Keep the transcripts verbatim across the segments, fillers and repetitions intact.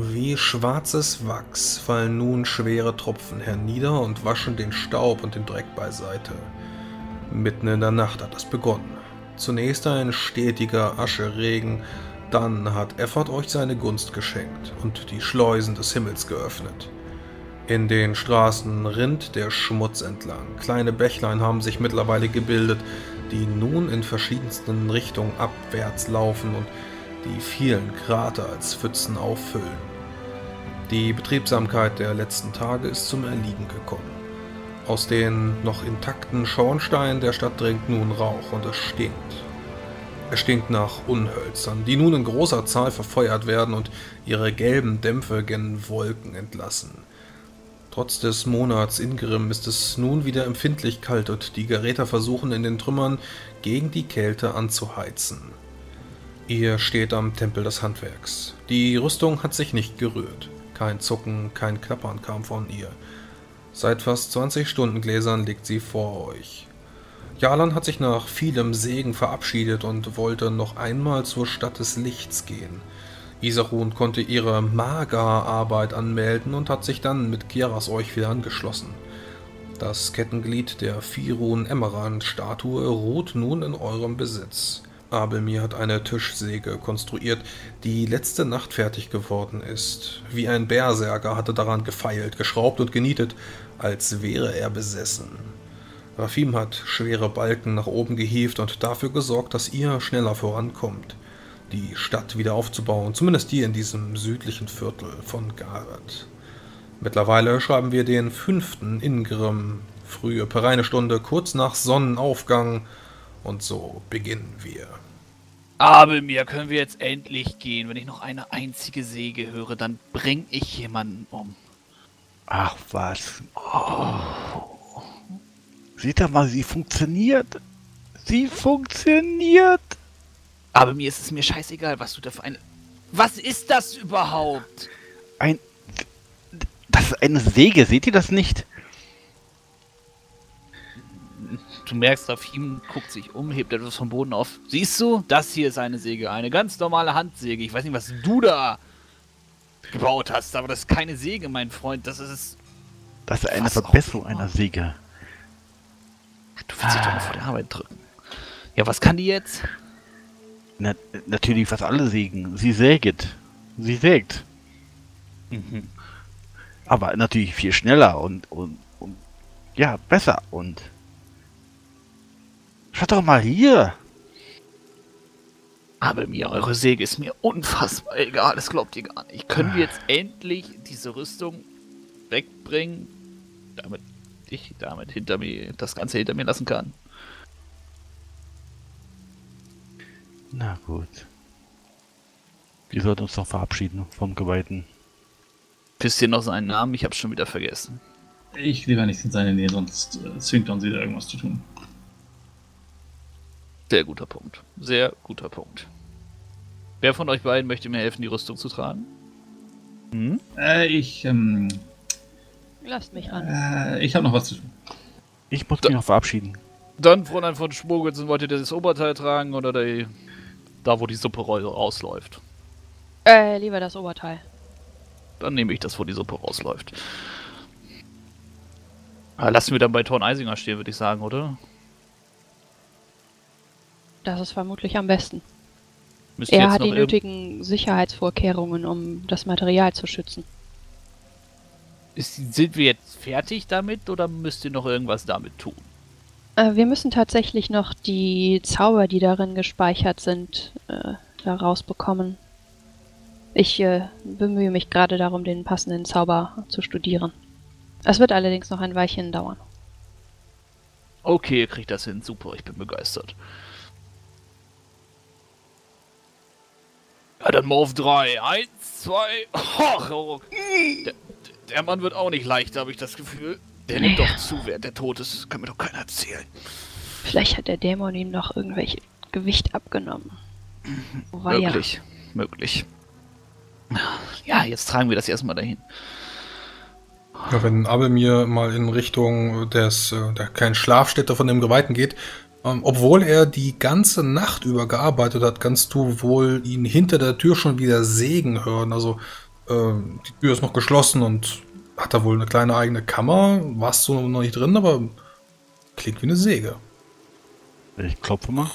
Wie schwarzes Wachs fallen nun schwere Tropfen hernieder und waschen den Staub und den Dreck beiseite. Mitten in der Nacht hat es begonnen. Zunächst ein stetiger Ascheregen, dann hat Efferd euch seine Gunst geschenkt und die Schleusen des Himmels geöffnet. In den Straßen rinnt der Schmutz entlang. Kleine Bächlein haben sich mittlerweile gebildet, die nun in verschiedensten Richtungen abwärts laufen und die vielen Krater als Pfützen auffüllen. Die Betriebsamkeit der letzten Tage ist zum Erliegen gekommen. Aus den noch intakten Schornsteinen der Stadt dringt nun Rauch und es stinkt. Es stinkt nach Unhölzern, die nun in großer Zahl verfeuert werden und ihre gelben Dämpfe gen Wolken entlassen. Trotz des Monats Ingrimm ist es nun wieder empfindlich kalt und die Geräter versuchen in den Trümmern gegen die Kälte anzuheizen. Ihr steht am Tempel des Handwerks. Die Rüstung hat sich nicht gerührt. Kein Zucken, kein Klappern kam von ihr. Seit fast zwanzig Stundengläsern liegt sie vor euch. Jalan hat sich nach vielem Segen verabschiedet und wollte noch einmal zur Stadt des Lichts gehen. Isarun konnte ihre Magerarbeit anmelden und hat sich dann mit Kiaras euch wieder angeschlossen. Das Kettenglied der Firun-Emerand-Statue ruht nun in eurem Besitz. Abelmir hat eine Tischsäge konstruiert, die letzte Nacht fertig geworden ist. Wie ein Berserker hatte daran gefeilt, geschraubt und genietet, als wäre er besessen. Rafim hat schwere Balken nach oben gehievt und dafür gesorgt, dass ihr schneller vorankommt. Die Stadt wieder aufzubauen, zumindest die in diesem südlichen Viertel von Gareth. Mittlerweile schreiben wir den fünften Ingrimm, frühe Perainstunde, kurz nach Sonnenaufgang, und so beginnen wir. Abelmir, können wir jetzt endlich gehen? Wenn ich noch eine einzige Säge höre, dann bring ich jemanden um. Ach was. Oh. Seht ihr mal, sie funktioniert. Sie funktioniert. Aber mir ist es mir scheißegal, was du da für eine... Was ist das überhaupt? Ein... Das ist eine Säge, seht ihr das nicht? Du merkst, Rafim guckt sich um, hebt etwas vom Boden auf. Siehst du? Das hier ist eine Säge, eine ganz normale Handsäge. Ich weiß nicht, was du da gebaut hast, aber das ist keine Säge, mein Freund. Das ist... Das ist eine Verbesserung einer Säge. Ach, du willst dich doch mal vor der Arbeit drücken. Ja, was kann die jetzt? Na, natürlich fast alle sägen. Sie säget. Sie sägt. Mhm. Aber natürlich viel schneller und, und, und ja, besser. Und schaut doch mal hier. Aber mir, eure Säge ist mir unfassbar egal. Das glaubt ihr gar nicht. Können wir jetzt endlich diese Rüstung wegbringen, damit ich damit hinter mir das Ganze hinter mir lassen kann? Na gut. Wir sollten uns noch verabschieden vom Geweihten. Wisst ihr noch seinen Namen? Ich hab's schon wieder vergessen. Ich will ja nicht in seine Nähe, sonst äh, zwingt uns wieder irgendwas zu tun. Sehr guter Punkt. Sehr guter Punkt. Wer von euch beiden möchte mir helfen, die Rüstung zu tragen? Hm? Äh, ich, ähm... Lasst mich an. Äh, ich hab noch was zu tun. Ich muss da mich noch verabschieden. Dann, Fräulein von Spogelsen, wollt ihr das Oberteil tragen oder die... Da, wo die Suppe rausläuft. Äh, lieber das Oberteil. Dann nehme ich das, wo die Suppe rausläuft. Aber lassen wir dann bei Thorn Eisinger stehen, würde ich sagen, oder? Das ist vermutlich am besten. Müsst er hat die nötigen Sicherheitsvorkehrungen, um das Material zu schützen. Ist, sind wir jetzt fertig damit oder müsst ihr noch irgendwas damit tun? Wir müssen tatsächlich noch die Zauber, die darin gespeichert sind, äh, da rausbekommen. Ich äh, bemühe mich gerade darum, den passenden Zauber zu studieren. Es wird allerdings noch ein Weilchen dauern. Okay, ihr kriegt das hin. Super, ich bin begeistert. Ja, dann mal auf drei. Eins, zwei... Oh, der, der Mann wird auch nicht leichter, habe ich das Gefühl. Der nimmt doch zu, während der tot ist. Das kann mir doch keiner erzählen. Vielleicht hat der Dämon ihm noch irgendwelche Gewicht abgenommen. Wobei möglich, ja. möglich. Ja, jetzt tragen wir das erstmal dahin. Ja, wenn Abelmir mal in Richtung des, der kleinen Schlafstätte von dem Geweihten geht, ähm, obwohl er die ganze Nacht über gearbeitet hat, kannst du wohl ihn hinter der Tür schon wieder sägen hören. Also Ähm, die Tür ist noch geschlossen und hat da wohl eine kleine eigene Kammer. Warst du noch nicht drin, aber klingt wie eine Säge. Ich klopfe mal.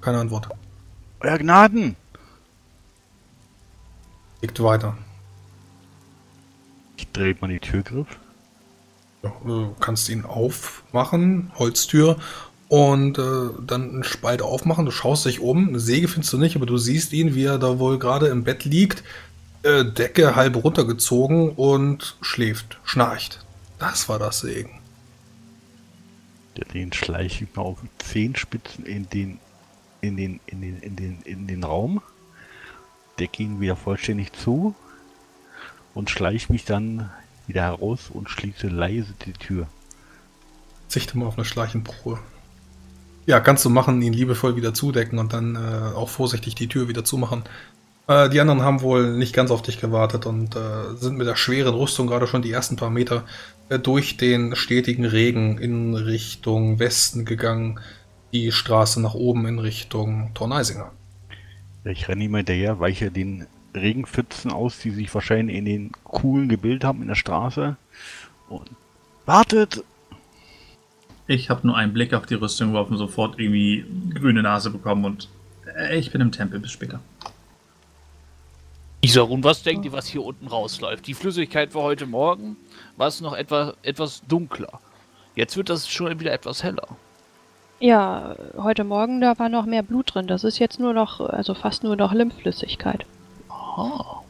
Keine Antwort. Euer Gnaden! Klickt weiter. Ich drehe mal die Türgriff. Ja, du kannst ihn aufmachen, Holztür, und äh, dann einen Spalt aufmachen. Du schaust dich um, eine Säge findest du nicht, aber du siehst ihn, wie er da wohl gerade im Bett liegt, äh, Decke halb runtergezogen und schläft, schnarcht. Das war das Sägen. Den schleiche ich mal auf Zehenspitzen in den in den in den in den in den Raum, decke ihn wieder vollständig zu und schleiche mich dann wieder heraus und schließe leise die Tür. Zichte mal auf eine Schleichenprobe. Ja, kannst du machen, ihn liebevoll wieder zudecken und dann äh, auch vorsichtig die Tür wieder zumachen. Äh, die anderen haben wohl nicht ganz auf dich gewartet und äh, sind mit der schweren Rüstung gerade schon die ersten paar Meter äh, durch den stetigen Regen in Richtung Westen gegangen. Die Straße nach oben in Richtung Thorn Eisinger. Ich renne immer hinterher, weiche den Regenpfützen aus, die sich wahrscheinlich in den Kuhlen gebildet haben in der Straße. Und wartet! Ich habe nur einen Blick auf die Rüstung geworfen, sofort irgendwie grüne Nase bekommen und äh, ich bin im Tempel, bis später. Isarun, was denkt ihr, was hier unten rausläuft? Die Flüssigkeit war heute Morgen, war es noch etwa, etwas dunkler. Jetzt wird das schon wieder etwas heller. Ja, heute Morgen, da war noch mehr Blut drin. Das ist jetzt nur noch, also fast nur noch Lymphflüssigkeit. Aha.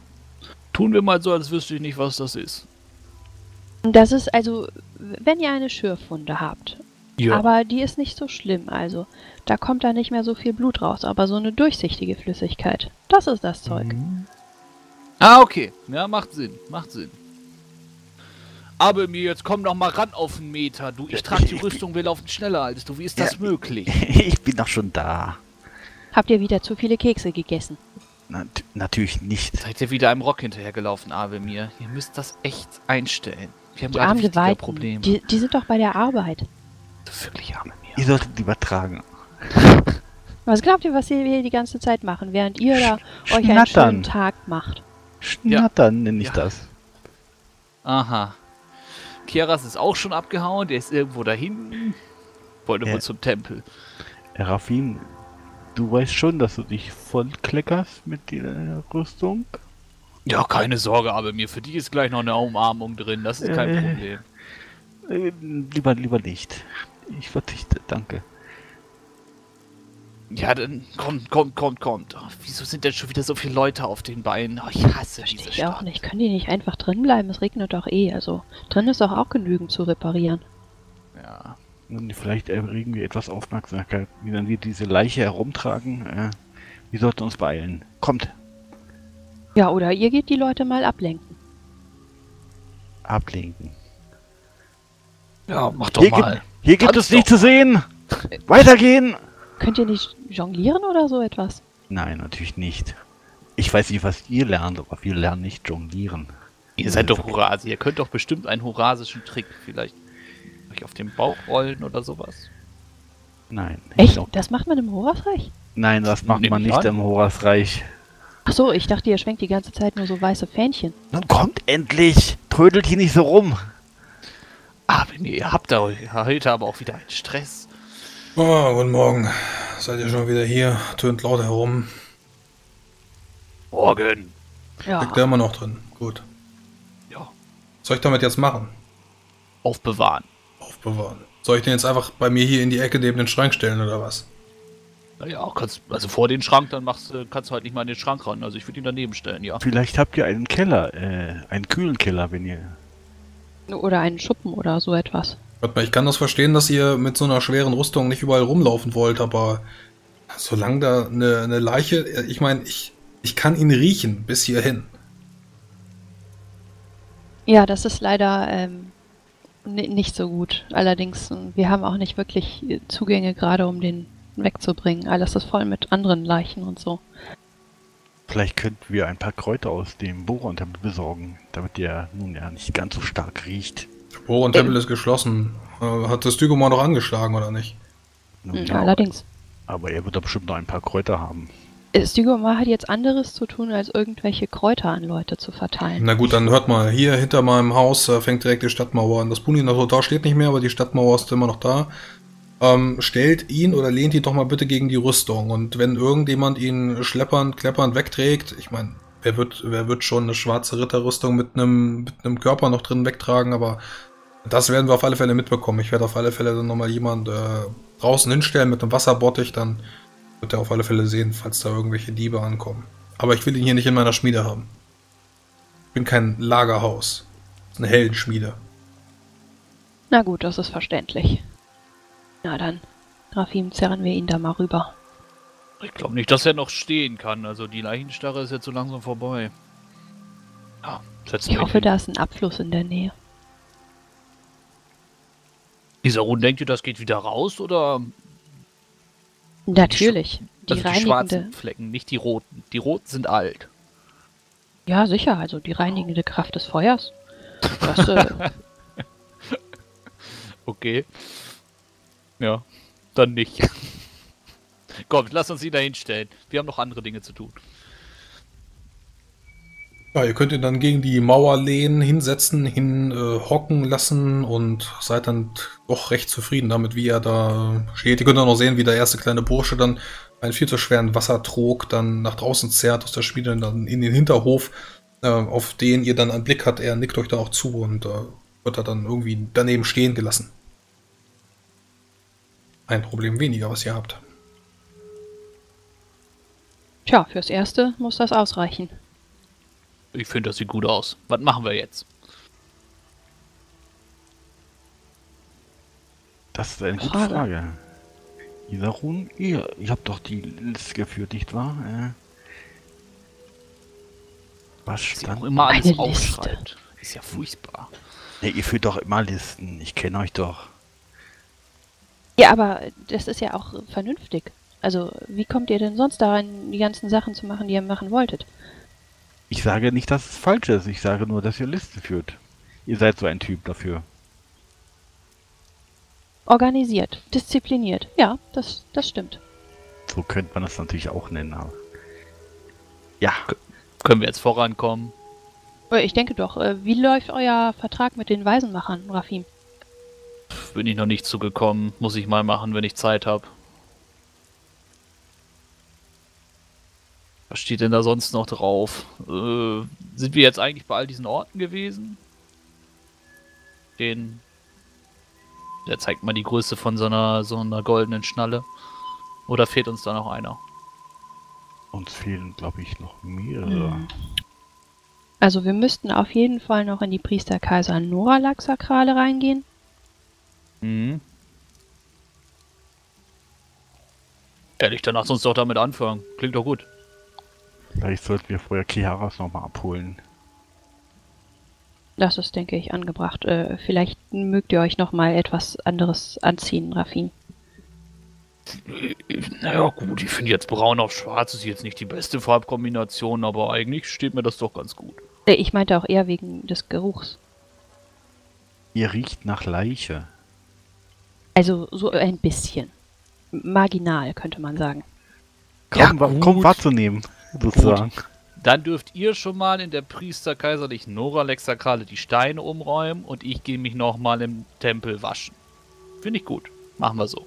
Tun wir mal so, als wüsste ich nicht, was das ist. Das ist also, wenn ihr eine Schürfwunde habt. Ja. Aber die ist nicht so schlimm, also. Da kommt da nicht mehr so viel Blut raus, aber so eine durchsichtige Flüssigkeit. Das ist das Zeug. Mhm. Ah, okay. Ja, macht Sinn. Macht Sinn. Aber mir, jetzt komm doch mal ran auf einen Meter, du. Ich trage die Rüstung, wir laufen schneller als du. Wie ist das ja möglich? Ich bin doch schon da. Habt ihr wieder zu viele Kekse gegessen? Na, natürlich nicht. Seid ihr wieder einem Rock hinterhergelaufen, Abelmir? Ihr müsst das echt einstellen. Wir haben gerade richtige Probleme. Die, die sind doch bei der Arbeit. Wirklich, Abelmir. Ihr solltet lieber tragen. Was glaubt ihr, was ihr hier die ganze Zeit machen, während ihr da Sch euch einen schönen Tag macht? Schnattern ja. nenne ich ja. das. Aha. Kiaras ist auch schon abgehauen, der ist irgendwo da hinten. Wollte mal äh, zum Tempel. Rafim, du weißt schon, dass du dich voll kleckerst mit der Rüstung? Ja, keine Sorge, aber mir für die ist gleich noch eine Umarmung drin, das ist kein äh, Problem. Äh, lieber, lieber nicht. Ich verzichte, danke. Ja, dann kommt, kommt, kommt, kommt. Oh, wieso sind denn schon wieder so viele Leute auf den Beinen? Oh, ich hasse diese Stadt. Ich auch nicht. Können die nicht einfach drin bleiben? Es regnet doch eh. Also, drin ist doch auch genügend zu reparieren. Ja. Und vielleicht erregen wir etwas Aufmerksamkeit. Wie dann wir diese Leiche herumtragen, äh, wir sollten uns beeilen. Kommt. Ja, oder ihr geht die Leute mal ablenken. Ablenken. Ja, mach doch hier mal. Gibt, hier Tanz gibt es nichts zu sehen. Weitergehen. Könnt ihr nicht jonglieren oder so etwas? Nein, natürlich nicht. Ich weiß nicht, was ihr lernt, aber wir lernen nicht jonglieren. Ihr seid doch Horase. Ihr könnt doch bestimmt einen horasischen Trick vielleicht euch auf den Bauch rollen oder sowas. Nein. Echt? Glaub... Das macht man im Horasreich? Nein, das macht man nicht im Horasreich. Ach so, ich dachte, ihr schwenkt die ganze Zeit nur so weiße Fähnchen. Nun kommt endlich! Trödelt hier nicht so rum! Aber nee, ihr habt da heute aber auch wieder einen Stress. Oh, guten Morgen. Seid ihr schon wieder hier? Tönt laut herum. Morgen. Ja. Liegt da immer noch drin. Gut. Ja. Was soll ich damit jetzt machen? Aufbewahren. Aufbewahren. Soll ich den jetzt einfach bei mir hier in die Ecke neben den Schrank stellen oder was? Naja, kannst, also vor den Schrank, dann machst, kannst du halt nicht mal in den Schrank ran. Also ich würde ihn daneben stellen, ja. Vielleicht habt ihr einen Keller, äh, einen kühlen Keller, wenn ihr... Oder einen Schuppen oder so etwas. Warte mal, ich kann das verstehen, dass ihr mit so einer schweren Rüstung nicht überall rumlaufen wollt, aber solange da eine, eine Leiche... Ich meine, ich, ich kann ihn riechen bis hierhin. Ja, das ist leider ähm, nicht so gut. Allerdings, wir haben auch nicht wirklich Zugänge gerade, um den wegzubringen. Alles ist voll mit anderen Leichen und so. Vielleicht könnten wir ein paar Kräuter aus dem Boron-Tempel besorgen, damit der nun ja nicht ganz so stark riecht. Boron-Tempel ist geschlossen. Hat das Tygumor noch angeschlagen, oder nicht? Nun, ja, allerdings. Aber er wird da bestimmt noch ein paar Kräuter haben. Stigumor hat jetzt anderes zu tun, als irgendwelche Kräuter an Leute zu verteilen. Na gut, dann hört mal, hier hinter meinem Haus äh, fängt direkt die Stadtmauer an. Das Bundesland steht nicht mehr, aber die Stadtmauer ist immer noch da. Ähm, stellt ihn oder lehnt ihn doch mal bitte gegen die Rüstung. Und wenn irgendjemand ihn schleppernd, kleppernd wegträgt, ich meine, wer wird, wer wird schon eine schwarze Ritterrüstung mit einem mit einem Körper noch drin wegtragen, aber das werden wir auf alle Fälle mitbekommen. Ich werde auf alle Fälle dann nochmal jemand äh, draußen hinstellen mit einem Wasserbottich, dann wird er auf alle Fälle sehen, falls da irgendwelche Diebe ankommen. Aber ich will ihn hier nicht in meiner Schmiede haben. Ich bin kein Lagerhaus. Das ist eine Heldenschmiede. Na gut, das ist verständlich. Na dann, Rafim, zerren wir ihn da mal rüber. Ich glaube nicht, dass er noch stehen kann. Also die Leichenstarre ist jetzt so langsam vorbei. Ja, ich hoffe, hin. Da ist ein Abfluss in der Nähe. Isarun, denkt ihr, das geht wieder raus, oder? Natürlich. Die, also die schwarzen Flecken, nicht die roten. Die roten sind alt. Ja, sicher. Also die reinigende Kraft des Feuers. Das, äh okay. Ja, dann nicht. Komm, lass uns ihn da hinstellen. Wir haben noch andere Dinge zu tun. Ja, ihr könnt ihn dann gegen die Mauer lehnen, hinsetzen, hin äh, hocken lassen und seid dann doch recht zufrieden damit, wie er da steht. Ihr könnt auch noch sehen, wie der erste kleine Bursche dann einen viel zu schweren Wassertrog dann nach draußen zerrt aus der Schmiede dann in den Hinterhof, äh, auf den ihr dann einen Blick habt. Er nickt euch dann auch zu und äh, wird er dann irgendwie daneben stehen gelassen. Ein Problem weniger, was ihr habt. Tja, fürs Erste muss das ausreichen. Ich finde, das sieht gut aus. Was machen wir jetzt? Das ist eine gute Frage. Frage. Isarun, ihr, ihr habt doch die Liste geführt, nicht wahr? Äh, was stand immer alles aufschreibt. Ist ja furchtbar. Nee, ihr führt doch immer Listen. Ich kenne euch doch. Ja, aber das ist ja auch vernünftig. Also, wie kommt ihr denn sonst da rein, die ganzen Sachen zu machen, die ihr machen wolltet? Ich sage nicht, dass es falsch ist. Ich sage nur, dass ihr Listen führt. Ihr seid so ein Typ dafür. Organisiert, diszipliniert. Ja, das, das stimmt. So könnte man das natürlich auch nennen. Aber ja. K- können wir jetzt vorankommen? Ich denke doch. Wie läuft euer Vertrag mit den Waisenmachern, Rafim? Bin ich noch nicht zugekommen. Muss ich mal machen, wenn ich Zeit habe. Was steht denn da sonst noch drauf? Äh, sind wir jetzt eigentlich bei all diesen Orten gewesen? Den... Der zeigt mal die Größe von so einer, so einer goldenen Schnalle. Oder fehlt uns da noch einer? Uns fehlen, glaube ich, noch mehrere. Also wir müssten auf jeden Fall noch in die Priesterkaiserliche Noralexa-Krale reingehen. Mhm. Ehrlich, dann lass uns doch damit anfangen. Klingt doch gut. Vielleicht sollten wir vorher Kiaras nochmal abholen. Das ist, denke ich, angebracht. Äh, vielleicht mögt ihr euch nochmal etwas anderes anziehen, Rafim. Naja gut, ich finde jetzt braun auf schwarz ist jetzt nicht die beste Farbkombination, aber eigentlich steht mir das doch ganz gut. Ich meinte auch eher wegen des Geruchs. Ihr riecht nach Leiche. Also so ein bisschen. Marginal, könnte man sagen. Kaum, ja, kaum wahrzunehmen. Sozusagen. Gut. Dann dürft ihr schon mal in der Priesterkaiserlichen Noralexa-Krale die Steine umräumen und ich gehe mich nochmal im Tempel waschen. Finde ich gut. Machen wir so.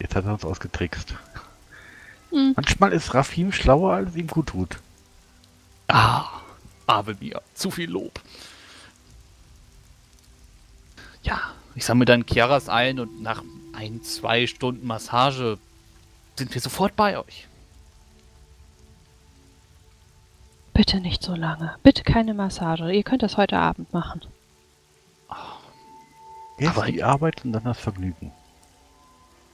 Jetzt hat er uns ausgetrickst. Hm. Manchmal ist Rafim schlauer, als ihm gut tut. Ah, Abelmir. Zu viel Lob. Ja, ich sammle dann Kiaras ein und nach ein, zwei Stunden Massage sind wir sofort bei euch. Bitte nicht so lange. Bitte keine Massage. Ihr könnt das heute Abend machen. Jetzt aber die Arbeit und dann das Vergnügen.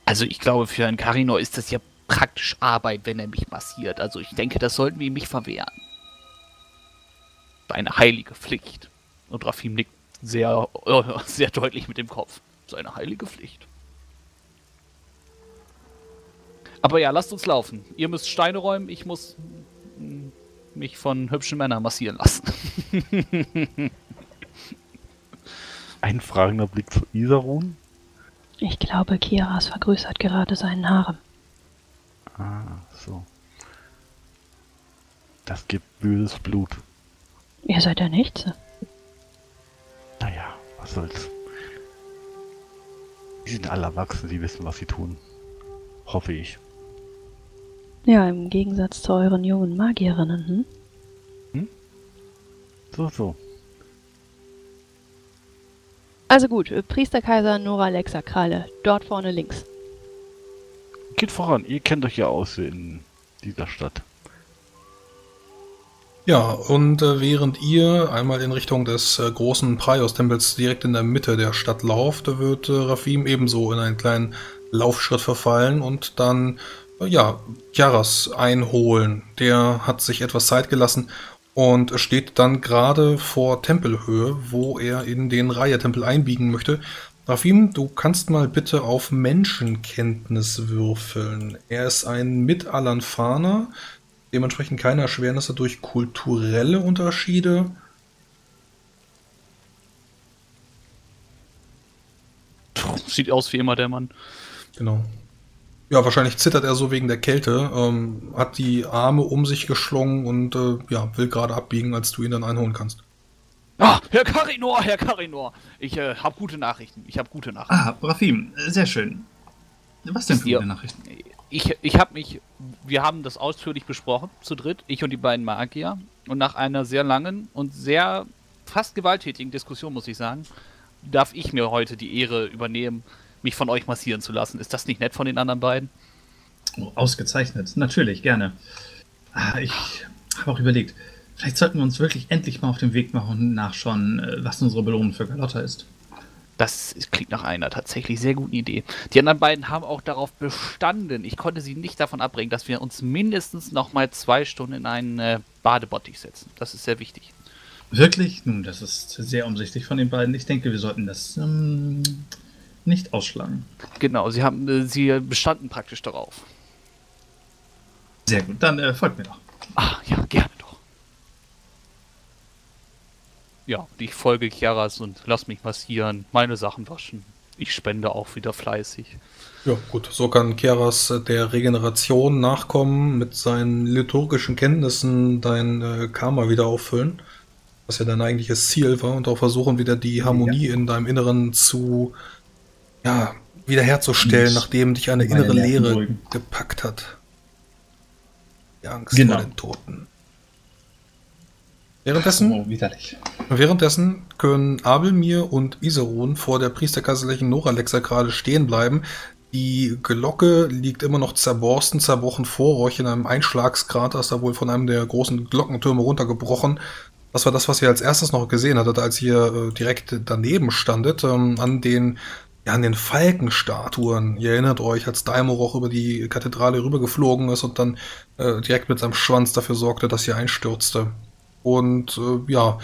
Also ich glaube, für einen Karinor ist das ja praktisch Arbeit, wenn er mich massiert. Also ich denke, das sollten wir ihm nicht verwehren. Seine heilige Pflicht. Und Rafim nickt sehr, sehr deutlich mit dem Kopf. Seine heilige Pflicht. Aber ja, lasst uns laufen. Ihr müsst Steine räumen, ich muss mich von hübschen Männern massieren lassen. Ein fragender Blick zu Isarun. Ich glaube, Kiaras vergrößert gerade seinen Harem. Ah, so. Das gibt böses Blut. Ihr seid ja nichts. Naja, was soll's. Die sind alle erwachsen, sie wissen, was sie tun. Hoffe ich. Ja, im Gegensatz zu euren jungen Magierinnen, hm? Hm? So, so. Also gut, Priesterkaiser Noralexa Kralle, dort vorne links. Geht voran, ihr kennt euch ja aus in dieser Stadt. Ja, und äh, während ihr einmal in Richtung des äh, großen Praios-Tempels direkt in der Mitte der Stadt lauft, wird äh, Rafim ebenso in einen kleinen Laufschritt verfallen und dann, äh, ja, Kiaras einholen. Der hat sich etwas Zeit gelassen und steht dann gerade vor Tempelhöhe, wo er in den Rahja-Tempel einbiegen möchte. Rafim, du kannst mal bitte auf Menschenkenntnis würfeln. Er ist ein Mit-Alan Fahner. Dementsprechend keine Erschwernisse durch kulturelle Unterschiede. Sieht aus wie immer der Mann. Genau. Ja, wahrscheinlich zittert er so wegen der Kälte, ähm, hat die Arme um sich geschlungen und äh, ja, will gerade abbiegen, als du ihn dann einholen kannst. Ah, Herr Karinor, Herr Karinor! Ich äh, habe gute Nachrichten, ich habe gute Nachrichten. Ah, Rafim, sehr schön. Was denn für gute Nachrichten? Ich, ich habe mich, wir haben das ausführlich besprochen, zu dritt, ich und die beiden Magier. Und nach einer sehr langen und sehr fast gewalttätigen Diskussion, muss ich sagen, darf ich mir heute die Ehre übernehmen, mich von euch massieren zu lassen. Ist das nicht nett von den anderen beiden? Oh, ausgezeichnet, natürlich, gerne. Ah, ich habe auch überlegt, vielleicht sollten wir uns wirklich endlich mal auf den Weg machen und nachschauen, was unsere Belohnung für Galotta ist. Das klingt nach einer tatsächlich sehr guten Idee. Die anderen beiden haben auch darauf bestanden. Ich konnte sie nicht davon abbringen, dass wir uns mindestens noch mal zwei Stunden in einen äh, Badebottich setzen. Das ist sehr wichtig. Wirklich? Nun, das ist sehr umsichtig von den beiden. Ich denke, wir sollten das ähm, nicht ausschlagen. Genau, sie haben, äh, sie bestanden praktisch darauf. Sehr gut, dann äh, folgt mir doch. Ach ja, gerne doch. Ja, ich folge Kiaras und lass mich massieren, meine Sachen waschen. Ich spende auch wieder fleißig. Ja, gut, so kann Kiaras der Regeneration nachkommen, mit seinen liturgischen Kenntnissen dein äh, Karma wieder auffüllen, was ja dein eigentliches Ziel war, und auch versuchen, wieder die Harmonie ja. in deinem Inneren zu, ja, wiederherzustellen, nachdem dich eine innere Leere drüben. gepackt hat. Die Angst genau. vor den Toten. Währenddessen, oh, widerlich. währenddessen können Abelmir und Isarun vor der Priesterkaiserlichen Noralexa gerade stehen bleiben. Die Glocke liegt immer noch zerborsten, zerbrochen vor euch in einem Einschlagskrater, ist da wohl von einem der großen Glockentürme runtergebrochen. Das war das, was ihr als erstes noch gesehen hattet, als ihr äh, direkt daneben standet, ähm, an den, ja, an den Falkenstatuen. Ihr erinnert euch, als Daimoroch über die Kathedrale rübergeflogen ist und dann äh, direkt mit seinem Schwanz dafür sorgte, dass ihr einstürzte. Und äh, ja,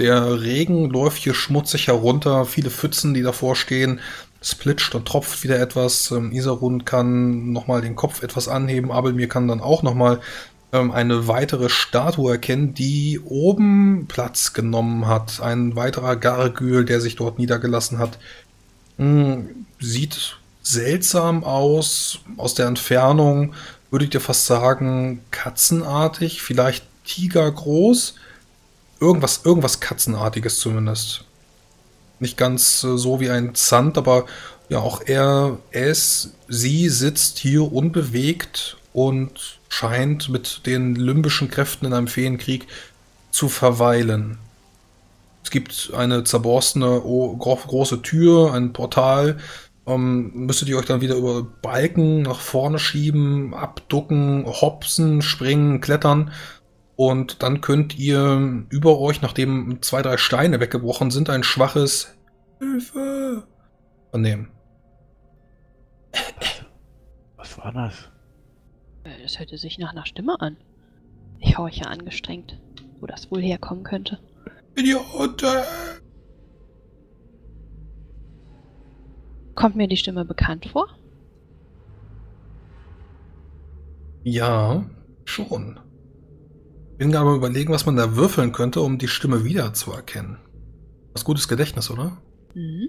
der Regen läuft hier schmutzig herunter, viele Pfützen, die davor stehen, es plitscht und tropft wieder etwas. Ähm, Isarun kann nochmal den Kopf etwas anheben, Abelmir kann dann auch nochmal ähm, eine weitere Statue erkennen, die oben Platz genommen hat. Ein weiterer Gargül, der sich dort niedergelassen hat, mh, sieht seltsam aus, aus der Entfernung würde ich dir fast sagen, katzenartig, vielleicht Tiger groß, irgendwas, irgendwas Katzenartiges zumindest. Nicht ganz äh, so wie ein Zand, aber ja, auch er, es, sie sitzt hier unbewegt und scheint mit den limbischen Kräften in einem Feenkrieg zu verweilen. Es gibt eine zerborstene oh, große Tür, ein Portal. Ähm, müsstet ihr euch dann wieder über Balken nach vorne schieben, abducken, hopsen, springen, klettern. Und dann könnt ihr über euch, nachdem zwei, drei Steine weggebrochen sind, ein schwaches Hilfe vernehmen. Was, was war das? Das hörte sich nach einer Stimme an. Ich horche angestrengt, wo das wohl herkommen könnte. Idiote! Kommt mir die Stimme bekannt vor? Ja, schon. Ich bin gerade mal überlegen, was man da würfeln könnte, um die Stimme wieder zu erkennen. Was gutes Gedächtnis, oder? Mhm.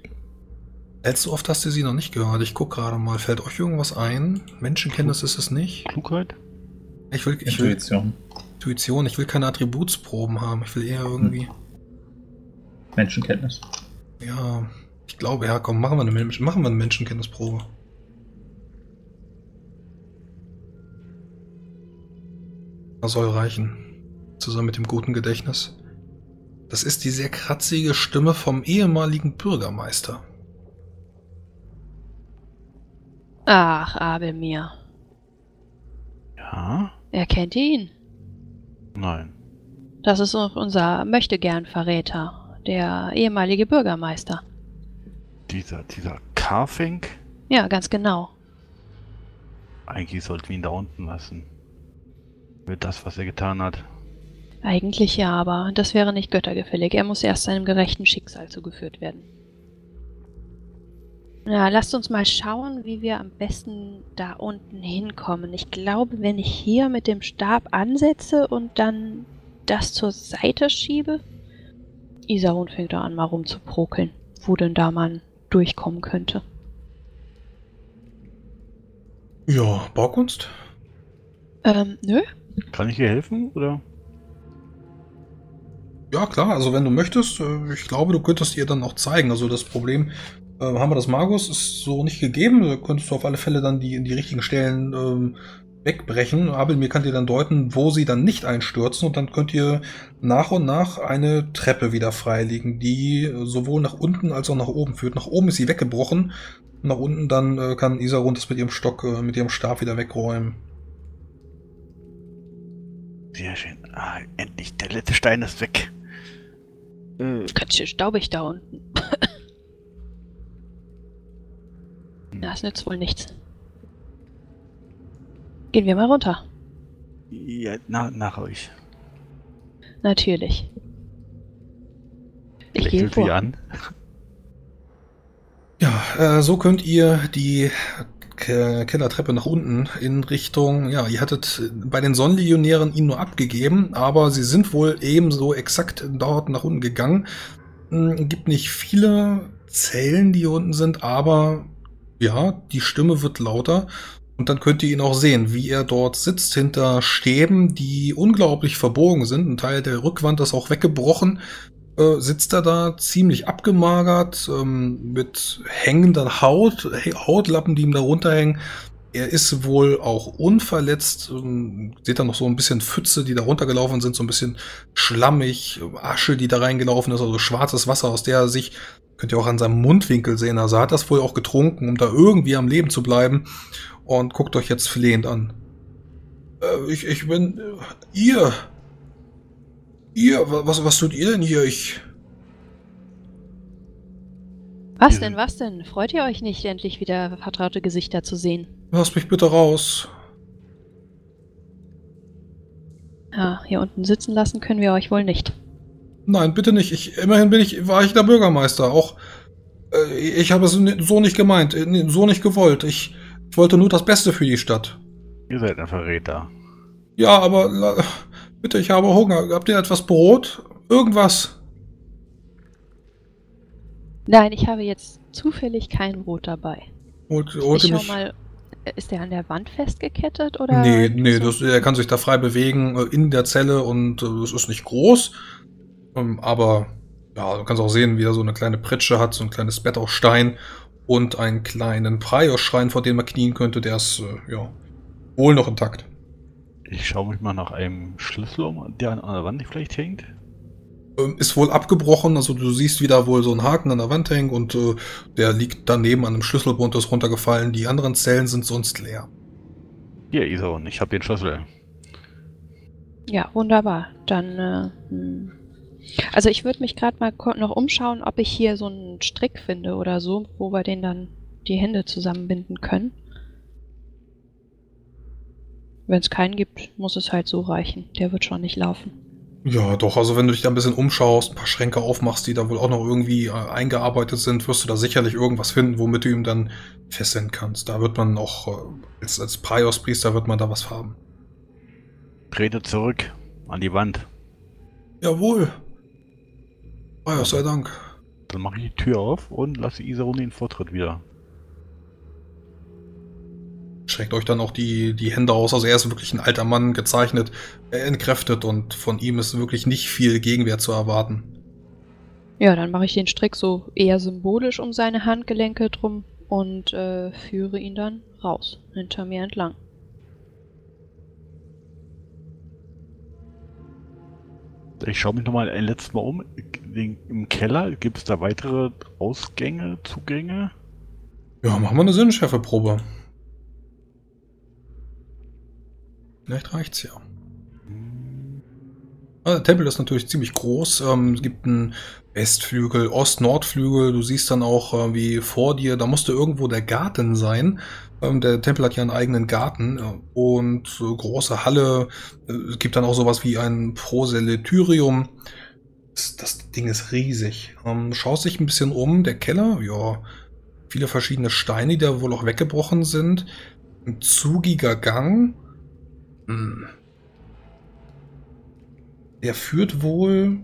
Allzu oft hast du sie noch nicht gehört. Ich gucke gerade mal. Fällt euch irgendwas ein? Menschenkenntnis ist es nicht. Klugheit? Ich will, ich will, Intuition. Intuition. Ich will keine Attributsproben haben. Ich will eher irgendwie... Menschenkenntnis. Ja, ich glaube, ja, komm, machen wir eine, machen wir eine Menschenkenntnisprobe. Das soll reichen. Zusammen mit dem guten Gedächtnis. Das ist die sehr kratzige Stimme vom ehemaligen Bürgermeister. Ach, Abelmir. Ja? Er kennt ihn. Nein. Das ist unser Möchtegern-Verräter, der ehemalige Bürgermeister. Dieser, dieser Carfink? Ja, ganz genau. Eigentlich sollten wir ihn da unten lassen. Mit das, was er getan hat. Eigentlich ja, aber das wäre nicht göttergefällig. Er muss erst seinem gerechten Schicksal zugeführt werden. Na, lasst uns mal schauen, wie wir am besten da unten hinkommen. Ich glaube, wenn ich hier mit dem Stab ansetze und dann das zur Seite schiebe... Isarun fängt da an, mal rumzuprokeln, wo denn da man durchkommen könnte. Ja, Baukunst? Ähm, nö. Kann ich dir helfen, oder? Ja, klar. Also wenn du möchtest, ich glaube, du könntest ihr dann auch zeigen. Also das Problem... Ähm, haben wir das Magus, ist so nicht gegeben. Da könntest du auf alle Fälle dann die in die richtigen Stellen ähm, wegbrechen. Abelmir kann dir dann deuten, wo sie dann nicht einstürzen, und dann könnt ihr nach und nach eine Treppe wieder freilegen, die sowohl nach unten als auch nach oben führt. Nach oben ist sie weggebrochen, und nach unten dann äh, kann Isarun das mit ihrem Stock, äh, mit ihrem Stab wieder wegräumen. Sehr schön. Ah, endlich, der letzte Stein ist weg. Äh. Katze, staubig da unten. Das nützt wohl nichts. Gehen wir mal runter. Ja, na, nach euch. Natürlich. Ich gehe vor. An. Ja, äh, so könnt ihr die Ke Kellertreppe nach unten in Richtung... Ja, ihr hattet bei den Sonnenlegionären ihn nur abgegeben, aber sie sind wohl ebenso exakt dort nach unten gegangen. Hm, gibt nicht viele Zellen, die hier unten sind, aber... Ja, die Stimme wird lauter, und dann könnt ihr ihn auch sehen, wie er dort sitzt, hinter Stäben, die unglaublich verbogen sind. Ein Teil der Rückwand ist auch weggebrochen. Äh, sitzt er da, ziemlich abgemagert, ähm, mit hängender Haut, Hautlappen, die ihm da runterhängen. Er ist wohl auch unverletzt. Ähm, seht da noch so ein bisschen Pfütze, die da runtergelaufen sind, so ein bisschen schlammig, Asche, die da reingelaufen ist, also schwarzes Wasser, aus der er sich... Könnt ihr auch an seinem Mundwinkel sehen. Also hat das wohl auch getrunken, um da irgendwie am Leben zu bleiben. Und guckt euch jetzt flehend an. Äh, ich, ich bin... Äh, ihr! Ihr! Was, was tut ihr denn hier? Ich... Was denn, was denn? Freut ihr euch nicht, endlich wieder vertraute Gesichter zu sehen? Lasst mich bitte raus. Ja, hier unten sitzen lassen können wir euch wohl nicht. Nein, bitte nicht. Ich, immerhin bin ich, war ich der Bürgermeister. Auch äh, ich habe es so nicht gemeint, so nicht gewollt. Ich, ich wollte nur das Beste für die Stadt. Ihr seid ein Verräter. Ja, aber bitte, ich habe Hunger. Habt ihr etwas Brot? Irgendwas? Nein, ich habe jetzt zufällig kein Brot dabei. Holt, holt ich schau mich. mal... Ist der an der Wand festgekettet, oder? Nee, nee, das, er kann sich da frei bewegen in der Zelle, und es ist nicht groß. Aber ja, du kannst auch sehen, wie er so eine kleine Pritsche hat, so ein kleines Bett aus Stein und einen kleinen Praiowar-Schrein, vor dem man knien könnte. Der ist äh, ja wohl noch intakt. Ich schaue mich mal nach einem Schlüssel um, der an der Wand vielleicht hängt. Ähm, ist wohl abgebrochen, also du siehst wieder wohl so einen Haken an der Wand hängen, und äh, der liegt daneben an einem Schlüsselbund, ist runtergefallen. Die anderen Zellen sind sonst leer. Hier, Isarun, ich habe den Schlüssel. Ja, wunderbar. Dann... Äh, hm. Also ich würde mich gerade mal noch umschauen, ob ich hier so einen Strick finde oder so, wo wir den dann die Hände zusammenbinden können. Wenn es keinen gibt, muss es halt so reichen. Der wird schon nicht laufen. Ja, doch. Also wenn du dich da ein bisschen umschaust, ein paar Schränke aufmachst, die da wohl auch noch irgendwie äh, eingearbeitet sind, wirst du da sicherlich irgendwas finden, womit du ihm dann fesseln kannst. Da wird man auch, äh, als, als Praios-Priester wird man da was haben. Trete zurück an die Wand. Jawohl. Ah, ja, sei Dank. Dann mache ich die Tür auf und lasse Isarun den Vortritt wieder. Schreckt euch dann auch die, die Hände aus. Also er ist wirklich ein alter Mann, gezeichnet, entkräftet und von ihm ist wirklich nicht viel Gegenwehr zu erwarten. Ja, dann mache ich den Strick so eher symbolisch um seine Handgelenke drum und äh, führe ihn dann raus, hinter mir entlang. Ich schaue mich nochmal ein letztes Mal um. Im Keller gibt es da weitere Ausgänge, Zugänge? Ja, machen wir eine Sinnenschärfeprobe. Vielleicht reicht's ja. Also, der Tempel ist natürlich ziemlich groß. Ähm, es gibt einen Westflügel, Ost-Nordflügel. Du siehst dann auch, äh, wie vor dir, da musste irgendwo der Garten sein. Ähm, der Tempel hat ja einen eigenen Garten äh, und äh, große Halle. Äh, es gibt dann auch sowas wie ein Proselytarium. Das, das Ding ist riesig. Ähm, schaust dich ein bisschen um. Der Keller, ja, viele verschiedene Steine, die da wohl auch weggebrochen sind. Ein zugiger Gang. Der führt wohl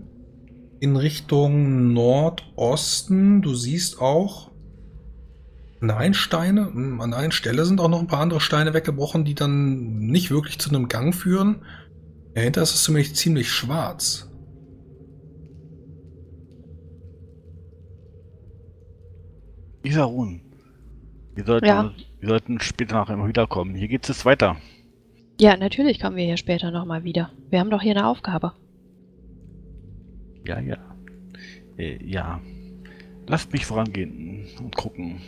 in Richtung Nordosten. Du siehst auch, nein, Steine, an einer Stelle sind auch noch ein paar andere Steine weggebrochen, die dann nicht wirklich zu einem Gang führen. Dahinter ist es zumindest ziemlich schwarz. Isarun, wir sollten, ja. wir sollten später nachher immer wiederkommen. Hier geht es jetzt weiter. Ja, natürlich kommen wir hier später nochmal wieder. Wir haben doch hier eine Aufgabe. Ja, ja. Äh, ja. Lasst mich vorangehen und gucken.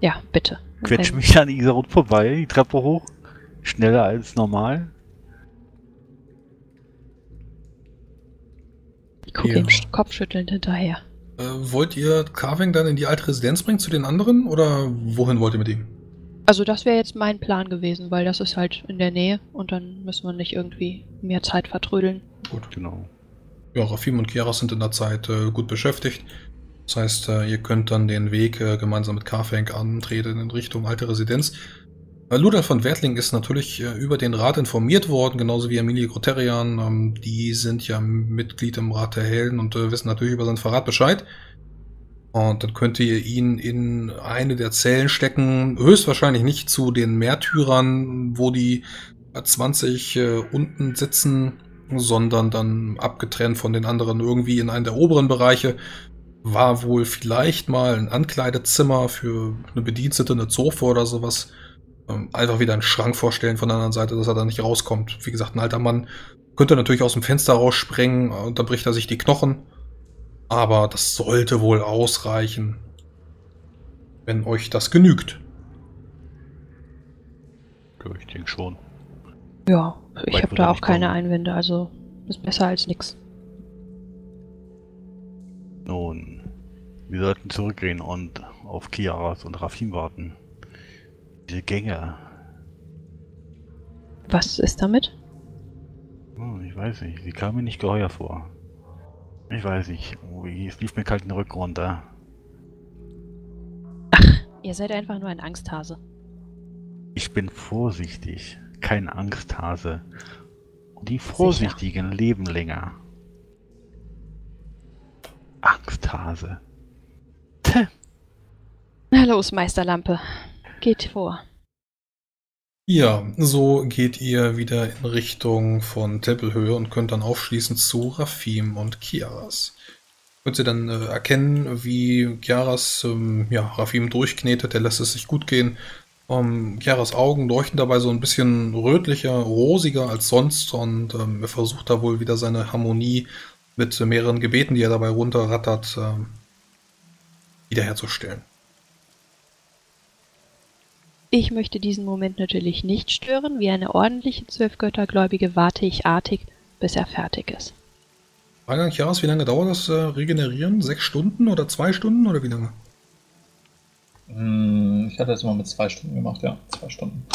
Ja, bitte. Quetsch okay. mich an Isarun vorbei, die Treppe hoch. Schneller als normal. Ich gucke ja. ihm kopfschüttelnd hinterher. Äh, wollt ihr Carving dann in die alte Residenz bringen zu den anderen? Oder wohin wollt ihr mit ihm? Also das wäre jetzt mein Plan gewesen, weil das ist halt in der Nähe und dann müssen wir nicht irgendwie mehr Zeit vertrödeln. Gut, genau. Ja, Rafim und Kiaras sind in der Zeit äh, gut beschäftigt. Das heißt, äh, ihr könnt dann den Weg äh, gemeinsam mit Carfink antreten in Richtung alte Residenz. Äh, Ludolf von Wertling ist natürlich äh, über den Rat informiert worden, genauso wie Amelie Grotarian. Ähm, die sind ja Mitglied im Rat der Helden und äh, wissen natürlich über seinen Verrat Bescheid. Und dann könnt ihr ihn in eine der Zellen stecken, höchstwahrscheinlich nicht zu den Märtyrern, wo die zwanzig äh, unten sitzen, sondern dann abgetrennt von den anderen irgendwie in einen der oberen Bereiche. War wohl vielleicht mal ein Ankleidezimmer für eine Bedienstete, eine Zofe oder sowas. Ähm, einfach wieder einen Schrank vorstellen von der anderen Seite, dass er da nicht rauskommt. Wie gesagt, ein alter Mann könnte natürlich aus dem Fenster rausspringen und dann bricht er sich die Knochen. Aber das sollte wohl ausreichen, wenn euch das genügt. Ich denke schon. Ja, ich habe da auch keine Einwände, also ist besser als nichts. Nun, wir sollten zurückgehen und auf Kiaras und Rafim warten. Diese Gänge. Was ist damit? Oh, ich weiß nicht, sie kam mir nicht geheuer vor. Ich weiß nicht. Oh, es lief mir kalt den Rücken runter. Ach, ihr seid einfach nur ein Angsthase. Ich bin vorsichtig. Kein Angsthase. Die Vorsichtigen Sicher. leben länger. Angsthase. Tch. Na los, Meisterlampe. Geht vor. Ja, so geht ihr wieder in Richtung von Tempelhöhe und könnt dann aufschließen zu Rafim und Kiaras. Könnt ihr dann äh, erkennen, wie Kiaras ähm, ja, Rafim durchknetet, der lässt es sich gut gehen. Ähm, Kiaras Augen leuchten dabei so ein bisschen rötlicher, rosiger als sonst und ähm, er versucht da wohl wieder seine Harmonie mit äh, mehreren Gebeten, die er dabei runterrattert, ähm, wiederherzustellen. Ich möchte diesen Moment natürlich nicht stören. Wie eine ordentliche Zwölfgöttergläubige warte ich artig, bis er fertig ist. Frage an Kiaras, wie lange dauert das äh, Regenerieren? Sechs Stunden oder zwei Stunden oder wie lange? Ich hatte das mal mit zwei Stunden gemacht, ja. Zwei Stunden.